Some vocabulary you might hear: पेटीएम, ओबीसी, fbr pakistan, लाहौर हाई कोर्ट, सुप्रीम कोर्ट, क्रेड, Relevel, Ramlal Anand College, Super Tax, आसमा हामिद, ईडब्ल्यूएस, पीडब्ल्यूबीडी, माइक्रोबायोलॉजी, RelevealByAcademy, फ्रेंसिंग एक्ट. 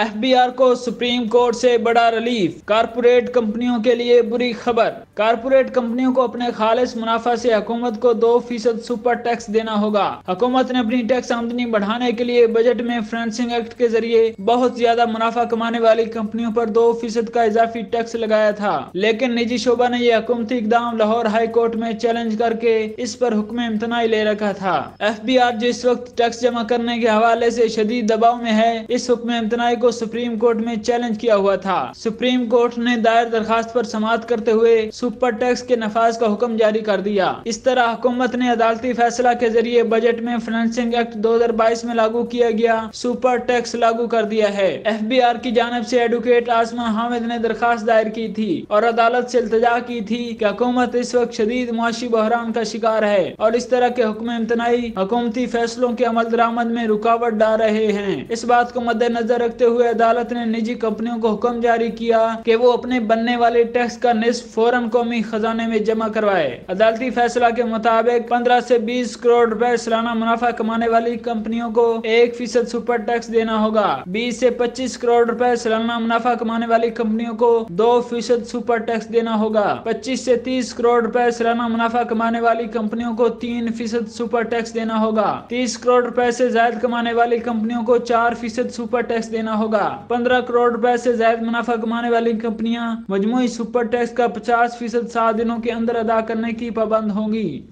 FBR को सुप्रीम कोर्ट से बड़ा रिलीफ। कारपोरेट कंपनियों के लिए बुरी खबर। कारपोरेट कंपनियों को अपने खालिस मुनाफा से हुकूमत को 2% सुपर टैक्स देना होगा। हुकूमत ने अपनी टैक्स आमदनी बढ़ाने के लिए बजट में फ्रेंसिंग एक्ट के जरिए बहुत ज्यादा मुनाफा कमाने वाली कंपनियों पर 2% का इजाफी टैक्स लगाया था, लेकिन निजी शोबा ने यह हुकूमती इकदाम लाहौर हाई कोर्ट में चैलेंज करके इस पर हुक्म इम्तनाई ले रखा था। FBR जो इस वक्त टैक्स जमा करने के हवाले से शदीद दबाव में है, इस हुक्म इम्तनाई को सुप्रीम कोर्ट में चैलेंज किया हुआ था। सुप्रीम कोर्ट ने दायर दरखास्त पर समाअत करते हुए सुपर टैक्स के नफाज का हुक्म जारी कर दिया। इस तरह हुकूमत ने अदालती फैसला के जरिए बजट में फाइनेंसिंग एक्ट 2022 में लागू किया गया सुपर टैक्स लागू कर दिया है। FBR की जानिब से एडवोकेट आसमा हामिद ने दरखास्त दायर की थी और अदालत से इल्तिजा की थी कि हुकूमत इस वक्त शदीद मुआशी बहरान का शिकार है और इस तरह के हुक्म इम्तनाई हुकूमती फैसलों के अमल दरामद में रुकावट डाल रहे हैं। इस बात को मद्देनजर रखते हुए अदालत ने निजी कंपनियों को हुक्म जारी किया कि वो अपने बनने वाले टैक्स का निस्फ फौरन कौमी खजाने में जमा करवाए। अदालती फैसला के मुताबिक 15 से 20 करोड़ रुपए सालाना मुनाफा कमाने वाली कंपनियों को 1% सुपर टैक्स देना होगा। 20 से 25 करोड़ रुपए सालाना मुनाफा कमाने वाली कंपनियों को 2% सुपर टैक्स देना होगा। 25 से 30 करोड़ रुपए सालाना मुनाफा कमाने वाली कंपनियों को 3% सुपर टैक्स देना होगा। 30 करोड़ रुपए से ज्यादा कमाने वाली कंपनियों को 4% सुपर टैक्स देना होगा। 15 करोड़ रुपए से ज्यादा मुनाफा कमाने वाली कंपनियां मजमूई सुपर टैक्स का 50% 7 दिनों के अंदर अदा करने की पाबंद होंगी।